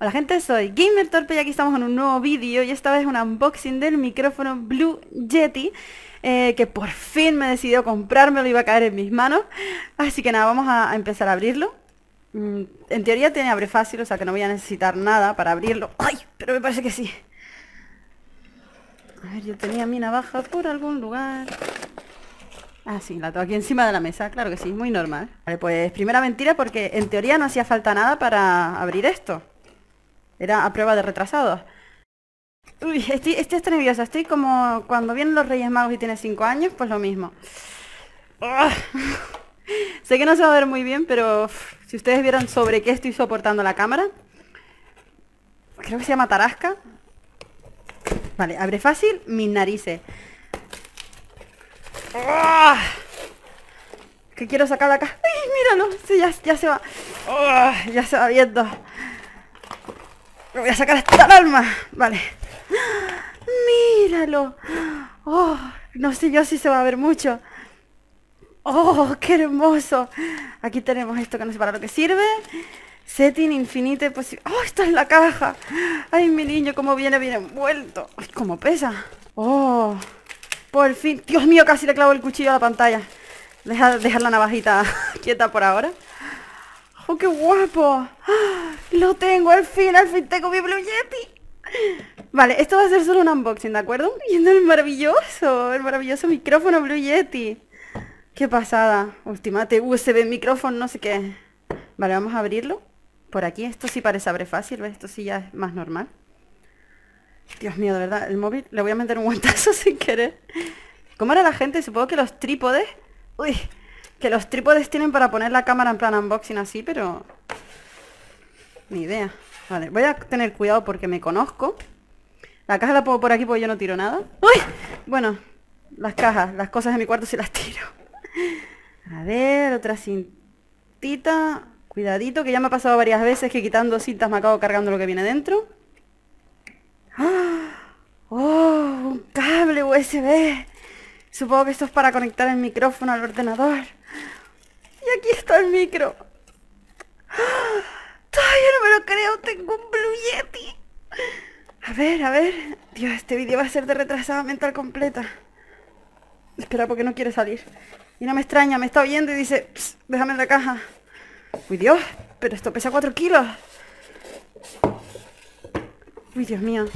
Hola gente, soy Gamer Torpe y aquí estamos con un nuevo vídeo y esta vez un unboxing del micrófono Blue Yeti que por fin me decidió comprármelo, iba a caer en mis manos. Así que nada, vamos a empezar a abrirlo. En teoría tiene abre fácil, o sea que no voy a necesitar nada para abrirlo. ¡Ay! Pero me parece que sí. A ver, yo tenía mi navaja por algún lugar. Ah, sí, la tengo aquí encima de la mesa, claro que sí, muy normal. Vale, pues primera mentira porque en teoría no hacía falta nada para abrir esto. Era a prueba de retrasados. Uy, estoy nerviosa. Estoy como cuando vienen los Reyes Magos y tienes 5 años, pues lo mismo. Sé que no se va a ver muy bien, pero si ustedes vieron sobre qué estoy soportando la cámara. Creo que se llama Tarasca. Vale, abre fácil mis narices. Que quiero sacarla acá. ¡Ay, míralo! Sí, ya se va. Ya se va viendo. Lo voy a sacar hasta el alma. Vale. Míralo. Oh, no sé yo si se va a ver mucho. Oh, qué hermoso. Aquí tenemos esto que no sé para lo que sirve. Setting infinite posible. Oh, esta es la caja. Ay, mi niño, cómo viene bien envuelto. Ay, cómo pesa. Oh, por fin. Dios mío, casi le clavo el cuchillo a la pantalla. Dejar la navajita quieta por ahora. ¡Oh, qué guapo! ¡Ah! ¡Lo tengo! ¡Al fin tengo mi Blue Yeti! Vale, esto va a ser solo un unboxing, ¿de acuerdo? Viendo el maravilloso micrófono Blue Yeti. ¡Qué pasada! Ultimate USB micrófono, no sé qué. Vale, vamos a abrirlo. Por aquí, esto sí parece abre fácil, ¿ves? Esto sí ya es más normal. Dios mío, de verdad, el móvil le voy a meter un guantazo sin querer. ¿Cómo era la gente? Supongo que los trípodes... ¡Uy! Que los trípodes tienen para poner la cámara en plan unboxing así, pero... Ni idea. Vale, voy a tener cuidado porque me conozco. La caja la pongo por aquí porque yo no tiro nada. ¡Uy! Bueno, las cajas, las cosas de mi cuarto sí las tiro. A ver, otra cintita. Cuidadito, que ya me ha pasado varias veces que quitando cintas me acabo cargando lo que viene dentro. ¡Oh! Un cable USB. Supongo que esto es para conectar el micrófono al ordenador. Y aquí está el micro. ¡Ah! Todavía no me lo creo, tengo un Blue Yeti. A ver. Dios, este vídeo va a ser de retrasada mental completa. Espera, porque no quiere salir. Y no me extraña, me está oyendo y dice, déjame en la caja. Uy, Dios, pero esto pesa 4 kilos. Uy, Dios mío.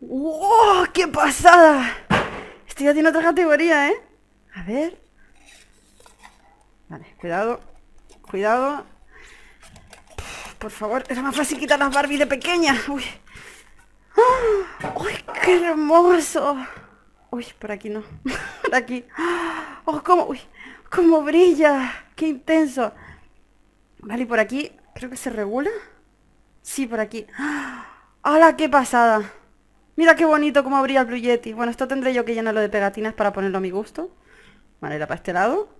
¡Wow! ¡Qué pasada! Este ya tiene otra categoría, ¿eh? A ver... Vale, cuidado. Por favor, era más fácil quitar las Barbie de pequeña. Uy. Uy, qué hermoso. Uy, por aquí no. Por aquí. Oh, cómo brilla. Qué intenso. Vale, y por aquí, creo que se regula. Sí, por aquí. ¡Hala, qué pasada! Mira qué bonito cómo brilla el Blue Yeti. Bueno, esto tendré yo que llenarlo de pegatinas para ponerlo a mi gusto. Vale, era para este lado.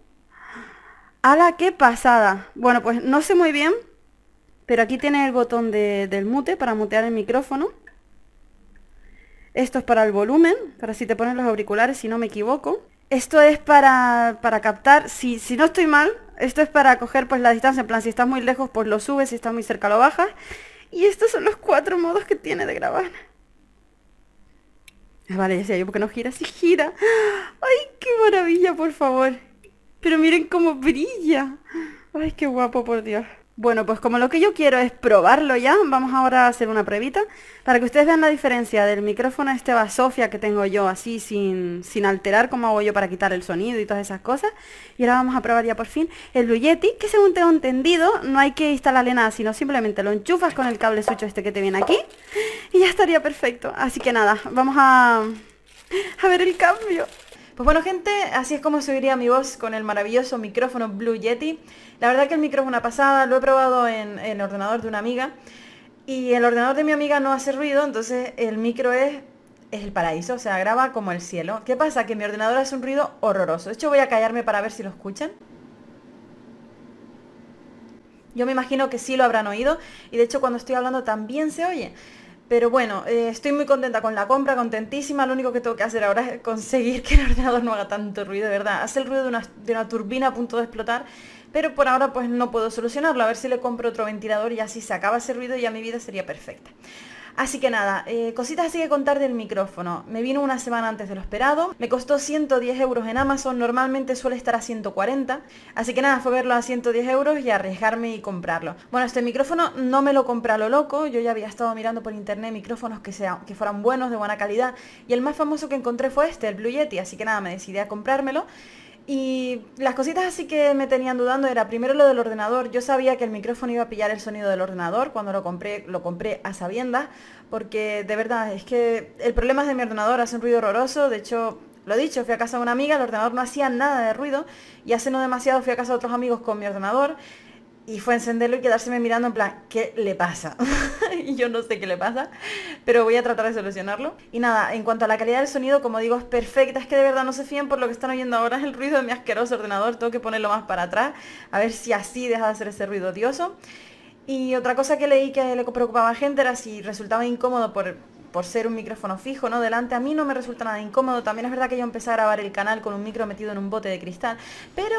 ¡Hala, qué pasada! Bueno, pues no sé muy bien, pero aquí tiene el botón del mute para mutear el micrófono. Esto es para el volumen, para si te pones los auriculares, si no me equivoco. Esto es para captar, si no estoy mal, esto es para coger pues la distancia, en plan, si estás muy lejos pues lo subes, si estás muy cerca lo bajas. Y estos son los 4 modos que tiene de grabar. Vale, ya sé yo porque no gira, sí gira. ¡Ay, qué maravilla, por favor! Pero miren cómo brilla. Ay, qué guapo, por Dios. Bueno, pues como lo que yo quiero es probarlo ya, vamos ahora a hacer una pruebita para que ustedes vean la diferencia del micrófono este Basofia que tengo yo así sin alterar, como hago yo para quitar el sonido y todas esas cosas. Y ahora vamos a probar ya por fin el Blue Yeti, que según tengo entendido no hay que instalarle nada, sino simplemente lo enchufas con el cable sucho este que te viene aquí y ya estaría perfecto. Así que nada, vamos a ver el cambio. Pues bueno gente, así es como subiría mi voz con el maravilloso micrófono Blue Yeti. La verdad que el micrófono es una pasada, lo he probado en el ordenador de una amiga y el ordenador de mi amiga no hace ruido, entonces el micro es el paraíso, o sea, graba como el cielo. ¿Qué pasa? Que mi ordenador hace un ruido horroroso. De hecho voy a callarme para ver si lo escuchan. Yo me imagino que sí lo habrán oído y de hecho cuando estoy hablando también se oye. Pero bueno, estoy muy contenta con la compra, contentísima. Lo único que tengo que hacer ahora es conseguir que el ordenador no haga tanto ruido, de verdad. Hace el ruido de una turbina a punto de explotar, pero por ahora pues no puedo solucionarlo. A ver si le compro otro ventilador y así se acaba ese ruido y ya mi vida sería perfecta. Así que nada, cositas así que contar del micrófono. Me vino una semana antes de lo esperado, me costó 110 euros en Amazon, normalmente suele estar a 140, así que nada, fue verlo a 110 euros y arriesgarme y comprarlo. Bueno, este micrófono no me lo compré a lo loco, yo ya había estado mirando por internet micrófonos que fueran buenos, de buena calidad, y el más famoso que encontré fue este, el Blue Yeti, así que nada, me decidí a comprármelo. Y las cositas así que me tenían dudando era primero lo del ordenador. Yo sabía que el micrófono iba a pillar el sonido del ordenador. Cuando lo compré a sabiendas, porque de verdad es que el problema es de mi ordenador, hace un ruido horroroso. De hecho, lo he dicho, fui a casa de una amiga, el ordenador no hacía nada de ruido, y hace no demasiado fui a casa de otros amigos con mi ordenador y fue a encenderlo y quedárseme mirando en plan, ¿qué le pasa? Y yo no sé qué le pasa, pero voy a tratar de solucionarlo. Y nada, en cuanto a la calidad del sonido, como digo, es perfecta. Es que de verdad no se fíen por lo que están oyendo ahora, es el ruido de mi asqueroso ordenador. Tengo que ponerlo más para atrás, a ver si así deja de hacer ese ruido odioso. Y otra cosa que leí que le preocupaba a gente era si resultaba incómodo por ser un micrófono fijo, ¿no? Delante. A mí no me resulta nada incómodo. También es verdad que yo empecé a grabar el canal con un micro metido en un bote de cristal, pero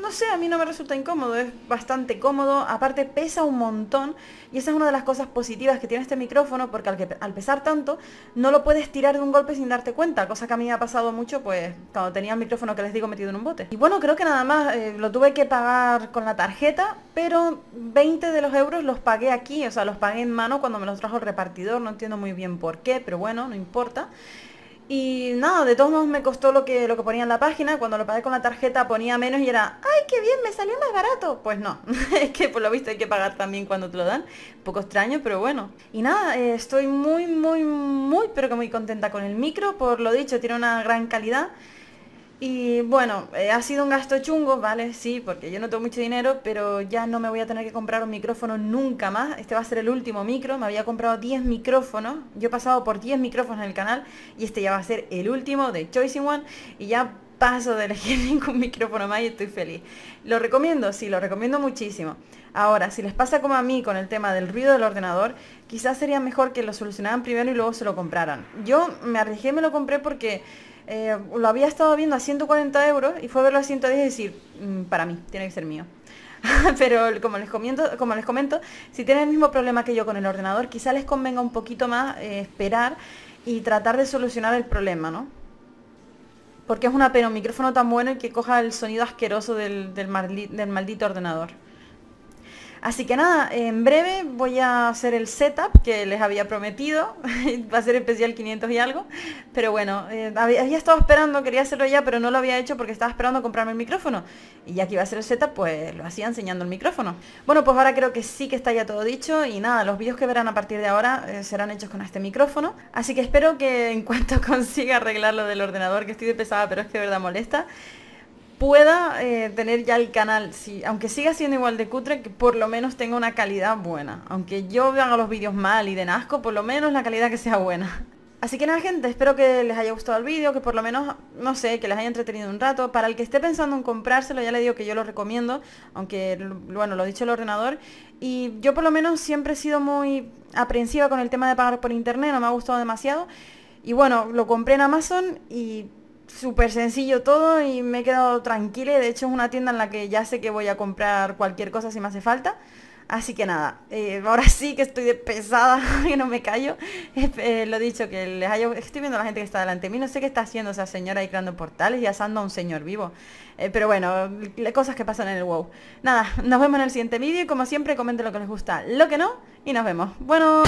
no sé, a mí no me resulta incómodo, es bastante cómodo. Aparte pesa un montón, y esa es una de las cosas positivas que tiene este micrófono, porque al pesar tanto no lo puedes tirar de un golpe sin darte cuenta, cosa que a mí me ha pasado mucho pues cuando tenía el micrófono que les digo metido en un bote. Y bueno, creo que nada más. Lo tuve que pagar con la tarjeta, pero 20 de los euros los pagué aquí, o sea, los pagué en mano cuando me los trajo el repartidor. No entiendo muy bien por qué, pero bueno, no importa. Y nada, de todos modos me costó lo que ponía en la página. Cuando lo pagué con la tarjeta ponía menos y era, ¡ay, qué bien, me salió más barato! Pues no, es que por lo visto hay que pagar también cuando te lo dan. Un poco extraño, pero bueno. Y nada, estoy muy, muy, muy, pero que muy contenta con el micro. Por lo dicho, tiene una gran calidad. Y bueno, ha sido un gasto chungo, ¿vale? Sí, porque yo no tengo mucho dinero, pero ya no me voy a tener que comprar un micrófono nunca más. Este va a ser el último micro. Me había comprado 10 micrófonos. Yo he pasado por 10 micrófonos en el canal y este ya va a ser el último de Choosing One. Y ya paso de elegir ningún micrófono más y estoy feliz. ¿Lo recomiendo? Sí, lo recomiendo muchísimo. Ahora, si les pasa como a mí con el tema del ruido del ordenador, quizás sería mejor que lo solucionaran primero y luego se lo compraran. Yo me arriesgué y me lo compré porque... lo había estado viendo a 140 euros y fue a verlo a 110 y decir, para mí, tiene que ser mío. Pero como les comento, si tienen el mismo problema que yo con el ordenador, quizá les convenga un poquito más esperar y tratar de solucionar el problema, ¿no? Porque es una pena un micrófono tan bueno y que coja el sonido asqueroso del maldito ordenador. Así que nada, en breve voy a hacer el setup que les había prometido. Va a ser especial 500 y algo. Pero bueno, había estado esperando, quería hacerlo ya, pero no lo había hecho porque estaba esperando comprarme el micrófono. Y ya que iba a hacer el setup, pues lo hacía enseñando el micrófono. Bueno, pues ahora creo que sí que está ya todo dicho. Y nada, los vídeos que verán a partir de ahora serán hechos con este micrófono. Así que espero que en cuanto consiga arreglar lo del ordenador, que estoy de pesada, pero es que de verdad molesta, pueda tener ya el canal, sí, aunque siga siendo igual de cutre, que por lo menos tenga una calidad buena. Aunque yo haga los vídeos mal y de asco, por lo menos la calidad que sea buena. Así que nada, gente, espero que les haya gustado el vídeo, que por lo menos, no sé, que les haya entretenido un rato. Para el que esté pensando en comprárselo, ya le digo que yo lo recomiendo, aunque, bueno, lo dicho el ordenador. Y yo por lo menos siempre he sido muy aprensiva con el tema de pagar por internet, no me ha gustado demasiado. Y bueno, lo compré en Amazon y... súper sencillo todo y me he quedado tranquila. De hecho es una tienda en la que ya sé que voy a comprar cualquier cosa si me hace falta. Así que nada, ahora sí que estoy de pesada, que no me callo. Lo dicho, que les haya... Estoy viendo a la gente que está delante de mí, no sé qué está haciendo esa señora ahí creando portales y asando a un señor vivo. Pero bueno, cosas que pasan en el WoW. Nada, nos vemos en el siguiente vídeo y como siempre comenten lo que les gusta, lo que no, y nos vemos. Bueno...